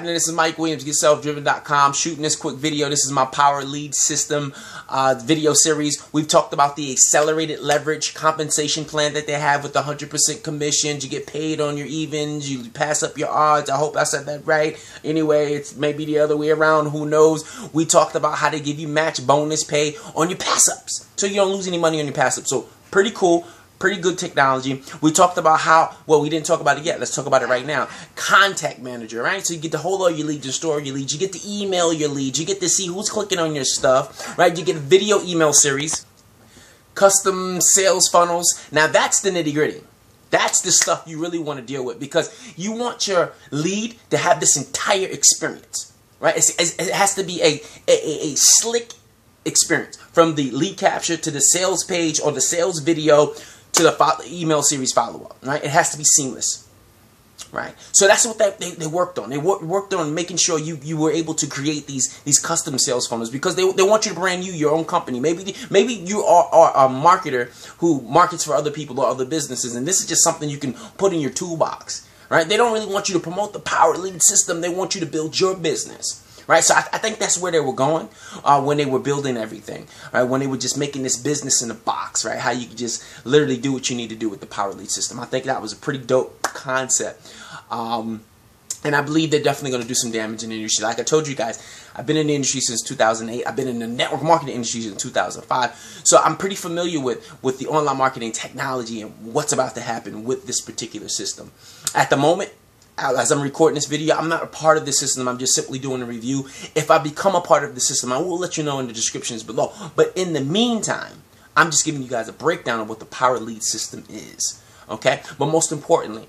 This is Mike Williams, GetSelfDriven.com, shooting this quick video. This is my Power Lead System video series. We've talked about the accelerated leverage compensation plan that they have with the 100% commissions. You get paid on your evens. You pass up your odds. I hope I said that right. Anyway, it's maybe the other way around. Who knows? We talked about how to give you match bonus pay on your pass-ups so you don't lose any money on your pass-ups. So pretty cool. Pretty good technology. We talked about how, well, we didn't talk about it yet. Let's talk about it right now. Contact manager, right? So you get to hold all your leads, you store your leads, you get to email your leads, you get to see who's clicking on your stuff, right? You get video email series, custom sales funnels. Now that's the nitty-gritty. That's the stuff you really want to deal with because you want your lead to have this entire experience, right? It has to be a slick experience from the lead capture to the sales page or the sales video to the email series follow-up, right? It has to be seamless, right? So that's what they worked on. They worked on making sure you were able to create these custom sales funnels because they want you to brand you your own company. Maybe you are a marketer who markets for other people or other businesses, and this is just something you can put in your toolbox, right? They don't really want you to promote the Power Lead System. They want you to build your business. Right, so I think that's where they were going when they were building everything, right? When they were just making this business in a box, right? How you could just literally do what you need to do with the Power Lead System. I think that was a pretty dope concept. And I believe they're definitely going to do some damage in the industry. Like I told you guys, I've been in the industry since 2008. I've been in the network marketing industry since 2005. So I'm pretty familiar with the online marketing technology and what's about to happen with this particular system. At the moment, as I'm recording this video, I'm not a part of the system. I'm just simply doing a review. If I become a part of the system, I will let you know in the descriptions below. But in the meantime, I'm just giving you guys a breakdown of what the Power Lead System is. Okay? But most importantly,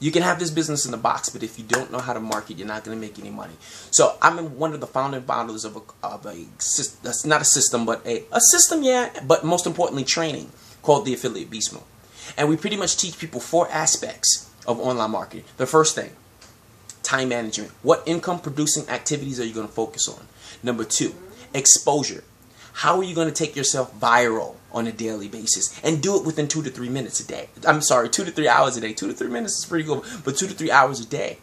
you can have this business in the box, but if you don't know how to market, you're not going to make any money. So I'm one of the founding fathers of a system, but most importantly, training called the Affiliate Beast Mode. And we pretty much teach people four aspects of online marketing. The first thing, time management. What income producing activities are you going to focus on? Number two, exposure. How are you going to take yourself viral on a daily basis and do it within 2 to 3 minutes a day? I'm sorry, 2 to 3 hours a day. 2 to 3 minutes is pretty good, but 2 to 3 hours a day,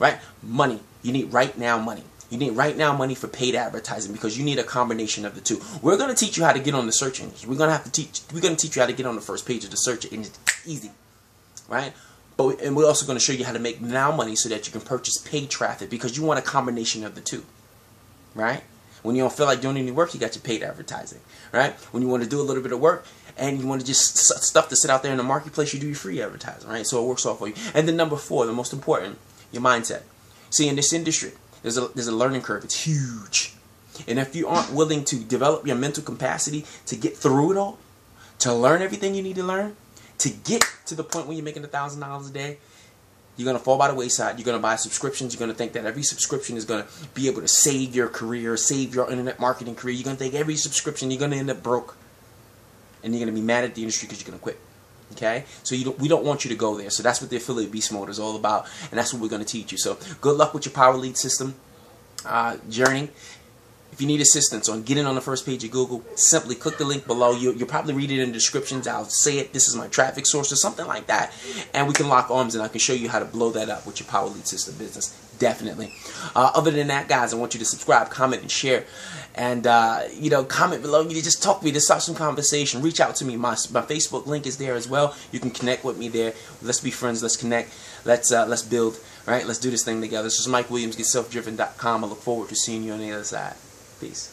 right? Money. You need right now money. You need right now money for paid advertising because you need a combination of the two. We're going to teach you how to get on the search engines. We're going to teach you how to get on the first page of the search engine. Easy, right? And we're also going to show you how to make now money so that you can purchase paid traffic because you want a combination of the two, right? When you don't feel like doing any work, you got your paid advertising, right? When you want to do a little bit of work and you want to just stuff to sit out there in the marketplace, you do your free advertising, right? So it works all for you. And then number four, the most important, your mindset. See, in this industry, there's a learning curve. It's huge. And if you aren't willing to develop your mental capacity to get through it all, to learn everything you need to learn, to get to the point where you're making $1,000 a day, you're going to fall by the wayside. You're going to buy subscriptions. You're going to think that every subscription is going to be able to save your career, save your internet marketing career. You're going to think every subscription, you're going to end up broke. And you're going to be mad at the industry because you're going to quit. Okay? So we don't want you to go there. So that's what the Affiliate Beast Mode is all about. And that's what we're going to teach you. So good luck with your Power Lead System journey. If you need assistance on getting on the first page of Google, simply click the link below. You'll probably read it in the descriptions. I'll say it. This is my traffic source or something like that. And we can lock arms and I can show you how to blow that up with your Power Lead System business. Definitely. Other than that, guys, I want you to subscribe, comment, and share. And, you know, comment below. You just talk to me. Just start some conversation. Reach out to me. My Facebook link is there as well. You can connect with me there. Let's be friends. Let's connect. Let's build. Right? Let's do this thing together. This is Mike Williams, GetSelfDriven.com. I look forward to seeing you on the other side. Peace.